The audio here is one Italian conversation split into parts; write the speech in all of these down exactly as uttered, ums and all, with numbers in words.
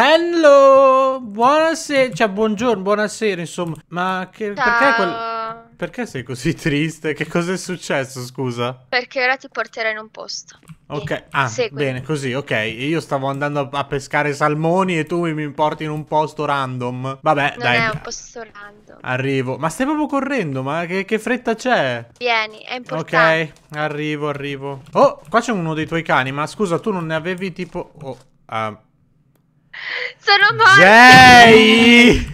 Hello! Buonasera, cioè buongiorno, buonasera, insomma. Ma che, perché, quel, perché sei così triste? Che cosa è successo, scusa? Perché ora ti porterò in un posto. Ok, eh, ah, seguimi. Bene, così, ok. Io stavo andando a pescare salmoni e tu mi porti in un posto random. Vabbè, non dai. Non è un posto random. Arrivo. Ma stai proprio correndo, ma che, che fretta c'è? Vieni, è importante. Ok, arrivo, arrivo. Oh, qua c'è uno dei tuoi cani, ma scusa, tu non ne avevi tipo... Oh, ah... Uh... Sono morto.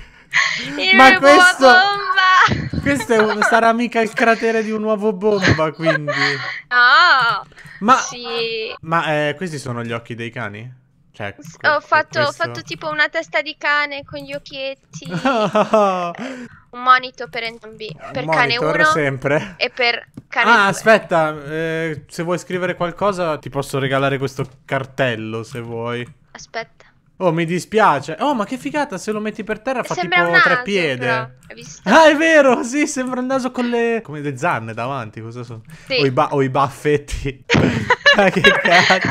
Ma questo bomba. Questo è un, sarà mica il cratere di un uovo bomba, quindi. No. Ma, sì. ma eh, questi sono gli occhi dei cani? Cioè, ho, fatto, ho fatto tipo una testa di cane con gli occhietti. Un monito per entrambi. Per cane uno sempre. E per cane due. Ah, aspetta, eh, se vuoi scrivere qualcosa ti posso regalare questo cartello, se vuoi. Aspetta. Oh, mi dispiace. Oh, ma che figata, se lo metti per terra fa sembra tipo un naso, tre piede. Hai visto? Ah, è vero, sì, sembra un naso con le... come le zanne davanti, cosa sono? Sì. O i, ba o i baffetti. Ah, che cazzo.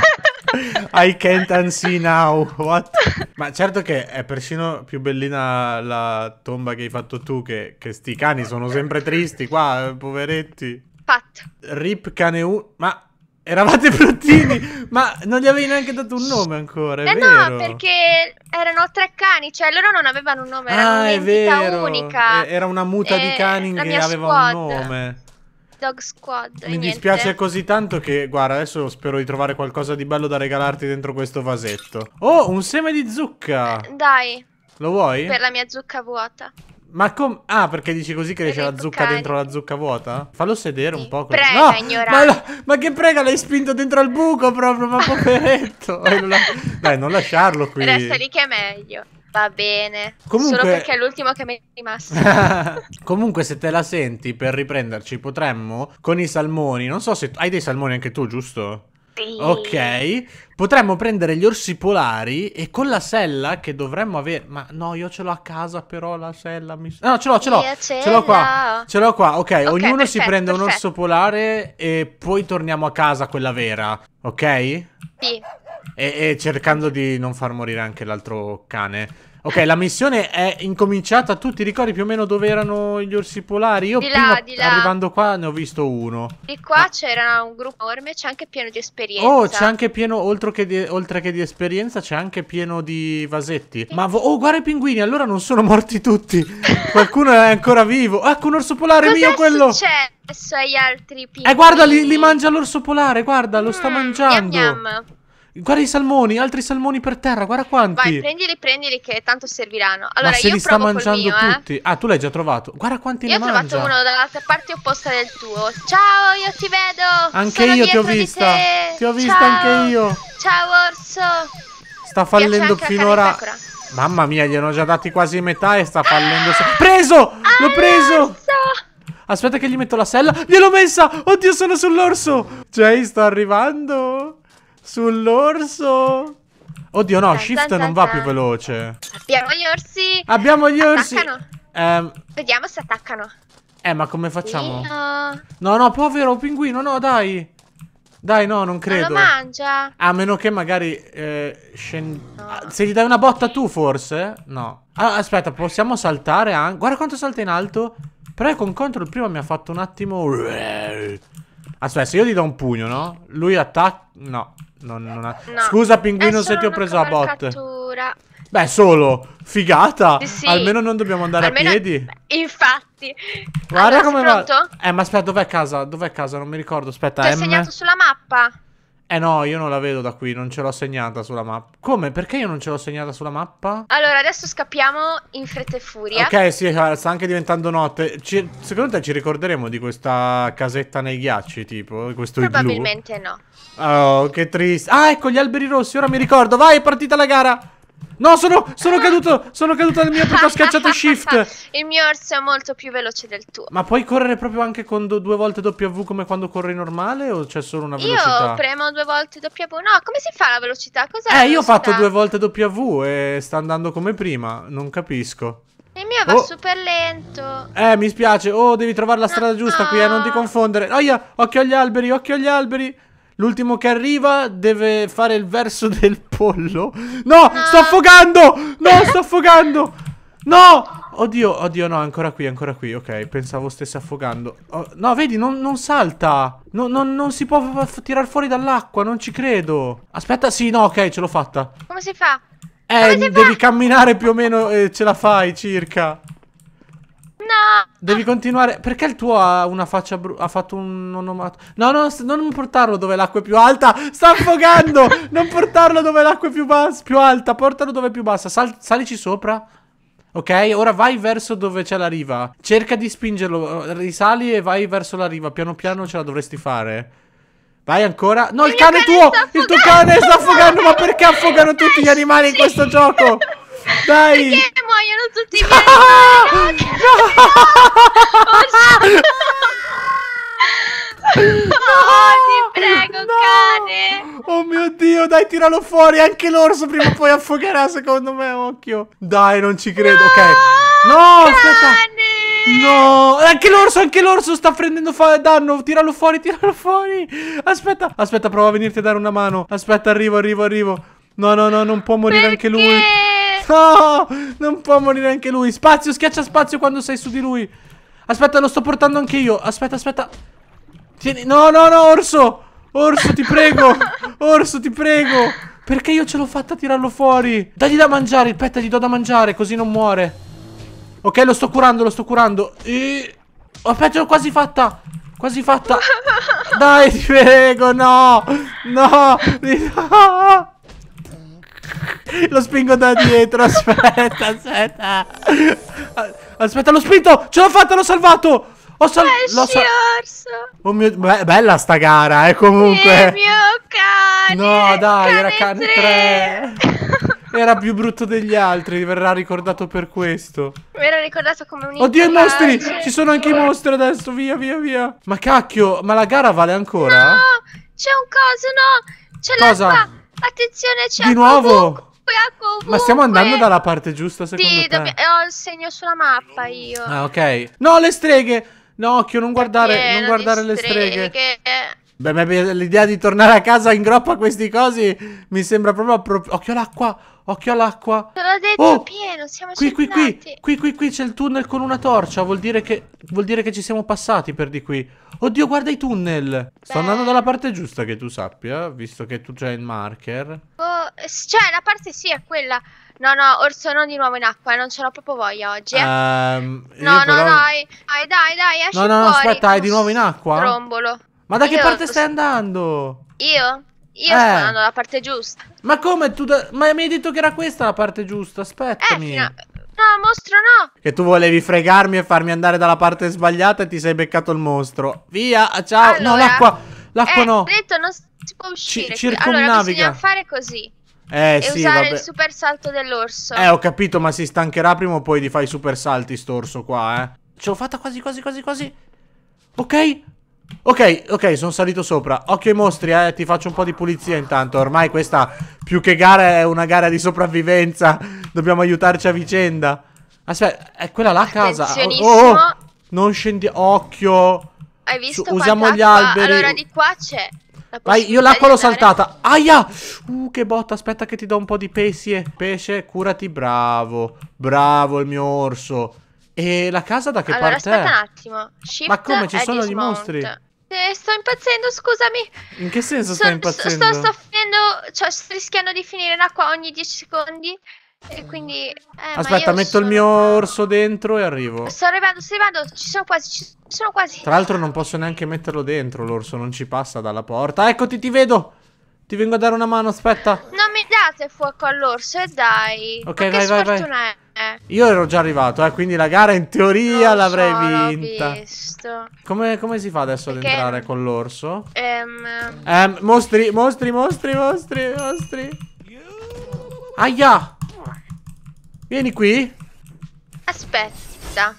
I can't unsee now. What? Ma certo che è persino più bellina la tomba che hai fatto tu, che, che sti cani sono sempre tristi qua, eh, poveretti. Fatto. Rip cane u... ma... eravate bruttini, ma non gli avevi neanche dato un nome ancora, è vero? No, perché erano tre cani, cioè loro non avevano un nome, era un'entità unica. Era una muta di cani che aveva un nome. Dog Squad. Mi dispiace così tanto che, guarda, adesso spero di trovare qualcosa di bello da regalarti dentro questo vasetto. Oh, un seme di zucca! Dai. Lo vuoi? Per la mia zucca vuota. Ma come? Ah, perché dici così che cresce la zucca dentro la zucca vuota? Fallo sedere un po'. Così. Prega, no, ignorante. Ma, ma che prega, l'hai spinto dentro al buco proprio, ma poveretto. Dai, non lasciarlo qui. Resta lì che è meglio. Va bene. Comunque... solo perché è l'ultimo che mi è rimasto. Comunque, se te la senti, per riprenderci, potremmo con i salmoni. Non so se... hai dei salmoni anche tu, giusto? Sì. Ok, potremmo prendere gli orsi polari e con la sella che dovremmo avere... ma no, io ce l'ho a casa però la sella mi... no, ce l'ho, ce l'ho, ce l'ho qua, ce l'ho qua, ok, okay, ognuno perfetto, si prende perfetto. un orso polare e poi torniamo a casa, quella vera, ok? Sì. E, e cercando di non far morire anche l'altro cane. Ok, la missione è incominciata. Tu ti ricordi più o meno dove erano gli orsi polari? Io di là, prima, di là. arrivando qua ne ho visto uno. Di qua Ma... c'era un gruppo enorme, c'è anche pieno di esperienza. Oh, c'è anche pieno, oltre che di, oltre che di esperienza, c'è anche pieno di vasetti. Ma oh, guarda i pinguini, allora non sono morti tutti. Qualcuno è ancora vivo. Ecco un orso polare mio quello. Cos'è successo agli altri pinguini? Eh, guarda, li, li mangia l'orso polare, guarda, lo mm, sta mangiando. Yam yam. Guarda i salmoni, altri salmoni per terra, guarda quanti. Vai, prendili, prendili che tanto serviranno. Allora, ma se io li sta mangiando mio, tutti. Eh. Ah, tu l'hai già trovato. Guarda quanti io ne mangia. Io ho trovato uno dall'altra parte opposta del tuo. Ciao, io ti vedo. Anche Sono io ti ho vista. Ti ho vista Ciao. anche io. Ciao orso. Sta fallendo finora. Mamma mia, gli hanno già dati quasi metà e sta fallendo. Ah! Preso! Ah, l'ho preso! L'orso! Aspetta che gli metto la sella. Gliel'ho messa! Oddio, sono sull'orso. Jay sta arrivando. Sull'orso. Oddio no, shift non va più veloce. Abbiamo gli orsi. Abbiamo gli orsi. Attaccano. Eh, Vediamo se attaccano. Eh, ma come facciamo? Io. No, no, povero pinguino, no, dai. Dai, no, non credo. Non lo mangia. A meno che magari eh, scend... no. Se gli dai una botta tu forse? No. Ah, aspetta, possiamo saltare anche. Guarda quanto salta in alto. Però con control prima mi ha fatto un attimo. Aspetta, se io gli do un pugno, no? Lui attacca. No. Non, non ha... no. Scusa pinguino se ti ho preso la botte. Beh, solo figata. Sì, sì. Almeno non dobbiamo andare Almeno... a piedi. Infatti. Guarda allora, come va. Eh, ma aspetta, dov'è casa? Dov'è casa? Non mi ricordo. Aspetta, ti ho M... segnato sulla mappa. Eh no, io non la vedo da qui, non ce l'ho segnata sulla mappa. Come? Perché io non ce l'ho segnata sulla mappa? Allora, adesso scappiamo in fretta e furia. Ok, sì, sta anche diventando notte. Ci, secondo te ci ricorderemo di questa casetta nei ghiacci, tipo? Questo igloo? Probabilmente no. Oh, che triste. Ah, ecco gli alberi rossi, ora mi ricordo. Vai, è partita la gara. No, sono, sono caduto, sono caduto nel mio perché ho scacciato shift. Il mio orso è molto più veloce del tuo. Ma puoi correre proprio anche con do, due volte W come quando corri normale o c'è solo una velocità? Io premo due volte W, no, come si fa la velocità? Cos'è eh, la io velocità? Ho fatto due volte W e sta andando come prima, non capisco. Il mio va oh. super lento. Eh, mi spiace, oh, devi trovare la strada no, giusta no. qui, eh, non ti confondere. Oia, occhio agli alberi, occhio agli alberi. L'ultimo che arriva deve fare il verso del pollo. No, no. sto affogando. No, sto affogando. No. Oddio, oddio, no, ancora qui, ancora qui. Ok, pensavo stesse affogando. Oh, no, vedi, non, non salta. No, non, non si può tirar fuori dall'acqua, non ci credo. Aspetta, sì, no, ok, ce l'ho fatta. Come si fa? Eh, Come devi fa? camminare più o meno, eh, ce la fai circa. No. Devi continuare. Perché il tuo ha una faccia bru... ha fatto un onomato. No, no, non portarlo dove l'acqua è più alta. Sta affogando. Non portarlo dove l'acqua è più bassa, più alta. Portalo dove è più bassa. Sal... Salici sopra. Ok, ora vai verso dove c'è la riva. Cerca di spingerlo. Risali e vai verso la riva. Piano piano ce la dovresti fare. Vai ancora. No, il, il cane, cane tuo. Il tuo cane sta affogando. Ma perché affogano tutti gli animali in questo gioco? Dai. Perché muoiono tutti i miei animali? No, ti prego, no. cane. Oh mio Dio, dai, tiralo fuori. Anche l'orso prima o poi affogherà, secondo me, occhio. Dai, non ci credo, no, ok. No, cane. aspetta. No, anche l'orso, anche l'orso sta prendendo danno. Tiralo fuori, tiralo fuori. Aspetta, aspetta, prova a venirti a dare una mano. Aspetta, arrivo, arrivo, arrivo. No, no, no, non può morire Perché? anche lui. No, non può morire anche lui. Spazio, schiaccia spazio quando sei su di lui. Aspetta, lo sto portando anche io. Aspetta, aspetta. Tieni... No, no, no, orso. Orso, ti prego. Orso, ti prego. Perché io ce l'ho fatta a tirarlo fuori. Dagli da mangiare, aspetta, gli do da mangiare, così non muore. Ok, lo sto curando, lo sto curando. E... Aspetta, l'ho quasi fatta. Quasi fatta. Dai, ti prego, no. No. No. Lo spingo da dietro, aspetta, aspetta. Aspetta, l'ho spinto, ce l'ho fatta, l'ho salvato. Ho sal l'ho sal orso. Oh mio, be bella sta gara, eh, comunque. Il mio cane. No, dai, cane era cane tre. Era più brutto degli altri, verrà ricordato per questo. Verrà ricordato come un... Oddio, i mostri, ci sono anche i mostri adesso, via, via, via. Ma cacchio, ma la gara vale ancora? No, c'è un coso, no. C'è l'acqua. Attenzione, c'è di nuovo. Ma stiamo andando dalla parte giusta, secondo sì, te? Sì, ho il segno sulla mappa io. Ah, ok. No, le streghe. No, occhio, non guardare, Perché non guardare le streghe. streghe. Beh, l'idea di tornare a casa in groppa a questi cosi mi sembra proprio... Appro occhio l'acqua, occhio all'acqua. Te l'ho detto, oh, pieno, siamo qui, qui, qui, qui, qui, qui, qui c'è il tunnel con una torcia. Vuol dire che, vuol dire che ci siamo passati per di qui. Oddio, guarda i tunnel. Beh. Sto andando dalla parte giusta, che tu sappia, visto che tu c'hai il marker. Oh, cioè, la parte sì è quella. No, no, orso, non di nuovo in acqua, non ce l'ho proprio voglia oggi. Eh. Um, no, no, però... dai, dai, dai, dai, esci fuori. No, no, fuori. aspetta, hai di nuovo in acqua? Trombolo. Ma da io che parte stai andando? Io? Io eh. sto andando dalla parte giusta. Ma come? Tu da... Ma mi hai detto che era questa la parte giusta, aspettami. Eh, no. No, mostro no. Che tu volevi fregarmi e farmi andare dalla parte sbagliata e ti sei beccato il mostro. Via, ciao. Allora, no, l'acqua. L'acqua eh, no. Ho detto non si può uscire. Ci, allora bisogna fare così. Eh, e sì, usare vabbè. il super salto dell'orso. Eh, ho capito, ma si stancherà prima o poi di fare i super salti st'orso qua, eh. Ce l'ho fatta quasi, quasi, quasi, quasi. Ok. Ok, ok, sono salito sopra. Occhio ai mostri, eh, ti faccio un po' di pulizia intanto. Ormai questa, più che gara, è una gara di sopravvivenza. Dobbiamo aiutarci a vicenda. Aspetta, è quella là a casa. Oh, oh, non scendi, occhio. Hai visto? Su, usiamo gli alberi. Allora di qua c'è. Vai, io l'acqua l'ho saltata. Aia! Uh, che botta, aspetta che ti do un po' di pesce. Pesce, curati, bravo. Bravo il mio orso. E la casa da che allora, parte è? Allora, aspetta un attimo. Shift. Ma come, ci sono i mostri? Eh, sto impazzendo, scusami. In che senso sto, stai impazzendo? Sto, sto, sto, finendo, cioè, sto rischiando di finire l'acqua ogni dieci secondi. E quindi... Eh, Aspetta, metto sono... il mio orso dentro e arrivo. Sto arrivando, sto arrivando, ci sono quasi, ci sono quasi. Tra l'altro non posso neanche metterlo dentro, l'orso non ci passa dalla porta. Eccoti, ti vedo. Ti vengo a dare una mano, aspetta. Non mi date fuoco all'orso, e dai. Ok, vai, vai, vai. È. Io ero già arrivato, eh, quindi la gara in teoria l'avrei vinta. Visto. Come, come si fa adesso Perché... ad entrare con l'orso? Um... Um, mostri, mostri, mostri, mostri, mostri. Aia! Vieni qui. Aspetta.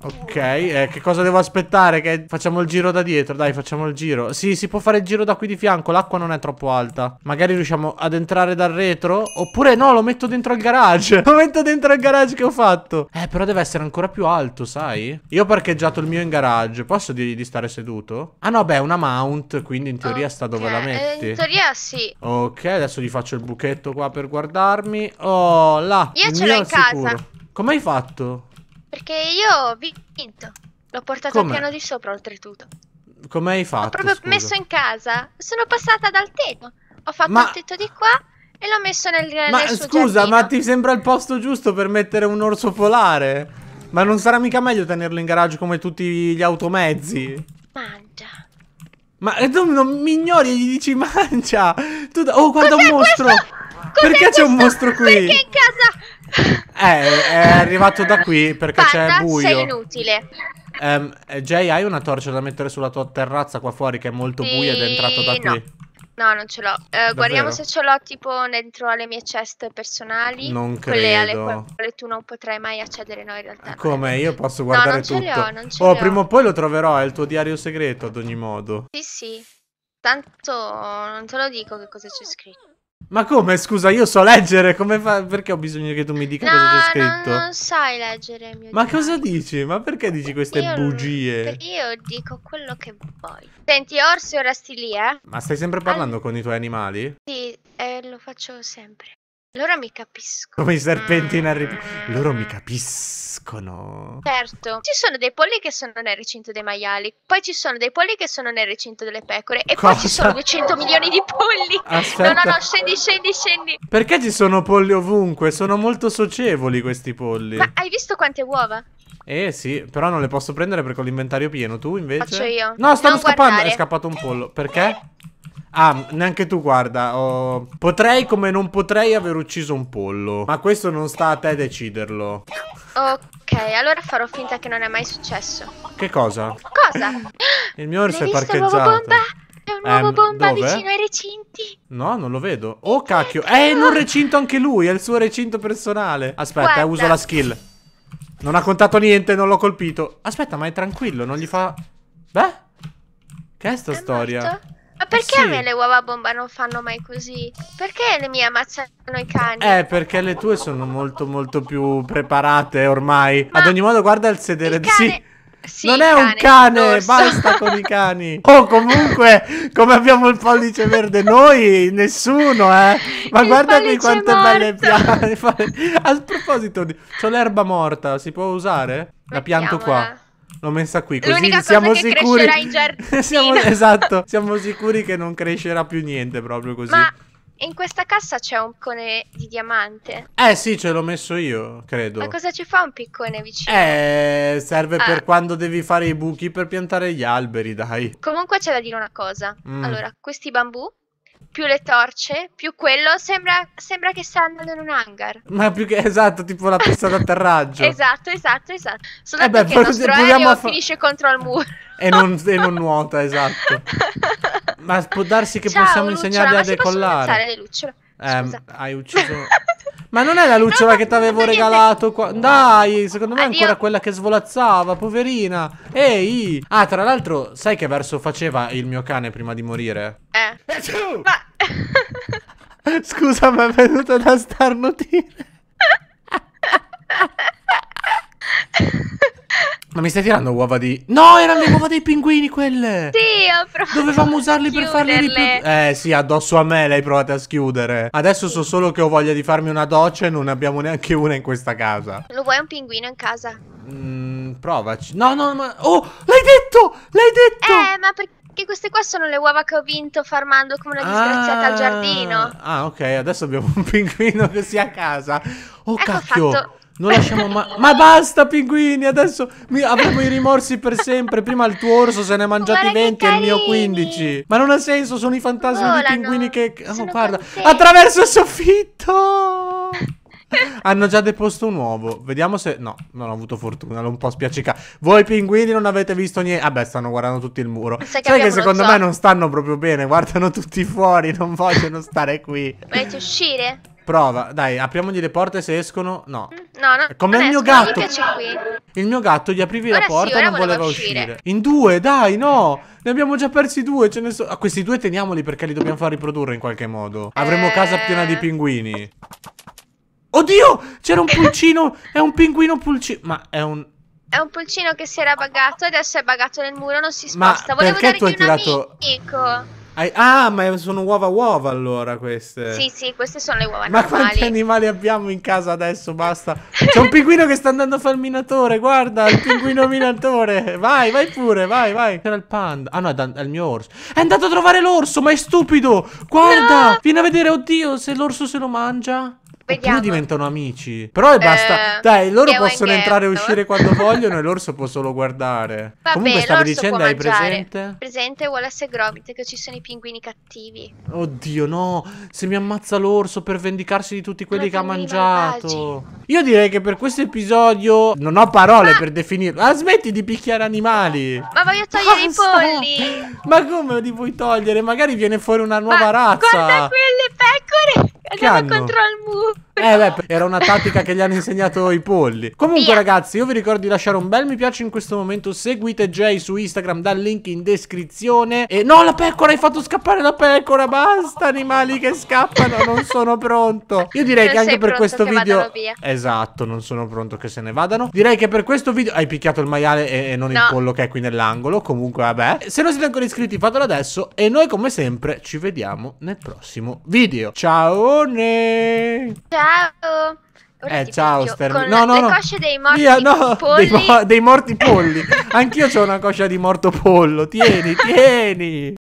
Ok, eh, che cosa devo aspettare? Che facciamo il giro da dietro, dai, facciamo il giro. Sì, si può fare il giro da qui di fianco, l'acqua non è troppo alta. Magari riusciamo ad entrare dal retro. Oppure no, lo metto dentro il garage. Lo metto dentro il garage che ho fatto. Eh, però deve essere ancora più alto, sai? Io ho parcheggiato il mio in garage. Posso dirgli di stare seduto? Ah no, beh, una mount, quindi in teoria okay. sta dove la metti. eh, In teoria sì. Ok, adesso gli faccio il buchetto qua per guardarmi. Oh, là. Io ce l'ho in casa. Come hai fatto? Perché io ho vinto. L'ho portato Come? al piano di sopra, oltretutto. Come hai fatto? L'ho proprio scusa. messo in casa. Sono passata dal tetto. Ho fatto ma... il tetto di qua e l'ho messo nel, ma, nel suo scusa, giardino. Ma ti sembra il posto giusto per mettere un orso polare? Ma non sarà mica meglio tenerlo in garage come tutti gli automezzi? Mangia. Ma tu non mi ignori e gli dici mangia. Tu da... Oh, guarda un mostro. Perché c'è un mostro qui? Perché in casa... Eh, è arrivato da qui perché c'è buio. Sei inutile. um, Jay, hai una torcia da mettere sulla tua terrazza qua fuori che è molto sì, buia ed è entrato da qui? No, no, non ce l'ho. uh, Guardiamo se ce l'ho tipo dentro alle mie chest personali. Non credo. Quelle alle quali tu non potrai mai accedere, no, in realtà. Come? Io posso guardare no, non tutto ce le ho, non ce Oh, le prima ho. o poi lo troverò, è il tuo diario segreto ad ogni modo. Sì, sì. Tanto non te lo dico che cosa c'è scritto. Ma come? Scusa, io so leggere, come fa? Perché ho bisogno che tu mi dica no, cosa c'è scritto? No, non sai leggere, mio Ma Dio. cosa dici? Ma perché dici queste io, bugie? Io dico quello che vuoi. Senti, Orsi, ora sti lì, eh? Ma stai sempre parlando All... con i tuoi animali? Sì, eh, lo faccio sempre. Loro mi capiscono. Come i serpenti in arrivo. Loro mi capiscono. Certo. Ci sono dei polli che sono nel recinto dei maiali. Poi ci sono dei polli che sono nel recinto delle pecore. E Cosa? poi ci sono duecento milioni di polli. Aspetta. No, no, no, scendi, scendi, scendi. Perché ci sono polli ovunque? Sono molto socievoli questi polli. Ma hai visto quante uova? Eh sì, però non le posso prendere perché ho l'inventario pieno. Tu invece? Faccio io. No, stanno non scappando. Guardare. È scappato un pollo. Perché? Ah, neanche tu guarda. oh, Potrei come non potrei aver ucciso un pollo, ma questo non sta a te deciderlo. Ok, allora farò finta che non è mai successo. Che cosa? Cosa? Il mio orso è parcheggiato. L'hai visto l'uovo bomba? È un uovo bomba vicino ai recinti. No, non lo vedo. Oh cacchio, è in un recinto anche lui, è il suo recinto personale. Aspetta, eh, uso la skill. Non ha contato niente, non l'ho colpito. Aspetta, ma è tranquillo, non gli fa... Beh? Che è sta storia? Ma perché sì. a me le uova bomba non fanno mai così? Perché le mie ammazzano i cani? Eh, perché le tue sono molto molto più preparate ormai. Ma ad ogni modo guarda il sedere. Il cane... sì. sì, non è cane, un cane, dorso. Basta con i cani. Oh, comunque, come abbiamo il pollice verde noi, nessuno, eh. Ma il guarda qui quante belle piante. A proposito, c'ho l'erba morta, si può usare? La pianto Mettiamola. qua. L'ho messa qui, così siamo che sicuri. In giardino. siamo, esatto, siamo sicuri che non crescerà più niente, proprio così. Ma in questa cassa c'è un piccone di diamante. Eh sì, ce l'ho messo io, credo. Ma cosa ci fa un piccone vicino? Eh, serve ah. per quando devi fare i buchi per piantare gli alberi, dai. Comunque c'è da dire una cosa. Mm. Allora, questi bambù, più le torce, più quello, sembra, sembra che sta andando in un hangar. Ma più che, esatto, tipo la pista d'atterraggio. Esatto, esatto, esatto. Solo eh beh, che il nostro aereo finisce contro il muro. E non, e non nuota, esatto. Ma può darsi che Ciao, possiamo lucciola, insegnargli a decollare. Le lucciole? Eh, hai ucciso... Ma non è la lucciola che ti avevo regalato qua? Dai, secondo me è ancora quella che svolazzava, poverina. Ehi. Ah, tra l'altro, sai che verso faceva il mio cane prima di morire? Eh. Ma... Scusa, ma è venuta da starnutire. Ma mi stai tirando uova di... No, erano le uova dei pinguini quelle! Sì, ho provato Dovevamo usarli per farli di più... Eh, sì, addosso a me le hai provate a schiudere. Adesso so solo che ho voglia di farmi una doccia e non abbiamo neanche una in questa casa. Lo vuoi un pinguino in casa? Mm, provaci. No, no, ma... Oh, l'hai detto! L'hai detto! Eh, ma perché... Che queste qua sono le uova che ho vinto farmando come una disgraziata ah, al giardino. Ah, ok, adesso abbiamo un pinguino che sia a casa. Oh, ecco cacchio! Fatto... Non lasciamo mai... Ma basta, pinguini! Adesso mi... avremo i rimorsi per sempre. Prima il tuo orso se ne è mangiati venti e il mio quindici. Ma non ha senso, sono i fantasmi Volano. dei pinguini che... Oh, guarda, attraverso il soffitto! Hanno già deposto un uovo. Vediamo se... No, non ho avuto fortuna, l'ho un po' spiaccicato. Voi pinguini non avete visto niente. Vabbè, ah, stanno guardando tutto il muro. Sai che, Sai che secondo me non stanno proprio bene. Guardano tutti fuori, non vogliono stare qui. Volete uscire? Prova, dai, apriamogli le porte se escono. No. Mm. No, no, come il mio gatto. Il mio gatto gli aprivi la porta e non voleva uscire. In due, dai, no. Ne abbiamo già persi due. Ce ne so... ah, questi due teniamoli perché li dobbiamo far riprodurre in qualche modo. Avremo eh... casa piena di pinguini. Oddio, c'era un pulcino. È un pinguino pulcino. Ma è un... È un pulcino che si era buggato. Adesso è buggato nel muro, non si sposta. Ma perché tu hai tirato... amico. Ah, ma sono uova uova allora queste. Sì, sì, queste sono le uova normali. Ma quanti animali abbiamo in casa adesso? Basta. C'è un pinguino che sta andando a fare il minatore. Guarda, il pinguino minatore. Vai, vai pure, vai, vai. C'era il panda. Ah no, è il mio orso. È andato a trovare l'orso, ma è stupido. Guarda, no! Vieni a vedere, oddio, se l'orso se lo mangia. Vediamo. Oppure diventano amici. Però eh, basta. Dai, loro possono entrare e uscire quando vogliono e l'orso può solo guardare. Vabbè, comunque stavi dicendo, hai presente? Presente Wallace e Gromit, che ci sono i pinguini cattivi. Oddio no. Se mi ammazza l'orso per vendicarsi di tutti quelli Ma che ha mangiato malvagi. Io direi che per questo episodio non ho parole Ma... per definirlo. Ah, smetti di picchiare animali. Ma voglio togliere basta. I polli. Ma come li vuoi togliere? Magari viene fuori una nuova Ma razza. Guarda quelle pecore. Andiamo contro il muro. Eh beh, era una tattica che gli hanno insegnato i polli. Comunque Via. ragazzi, io vi ricordo di lasciare un bel mi piace in questo momento. Seguite Jay su Instagram dal link in descrizione. E no, la pecora, hai fatto scappare la pecora. Basta animali che scappano. Non sono pronto. Io direi non che anche per questo video via. Esatto, non sono pronto che se ne vadano. Direi che per questo video hai picchiato il maiale e, e non no. il pollo che è qui nell'angolo. Comunque vabbè, se non siete ancora iscritti fatelo adesso. E noi come sempre ci vediamo nel prossimo video. Ciao. Ciao. Ora eh ciao Stermin. No no no. Le cosce dei morti Via, no. polli. Dei, mo dei morti polli. Anch'io ho una coscia di morto pollo. Tieni tieni.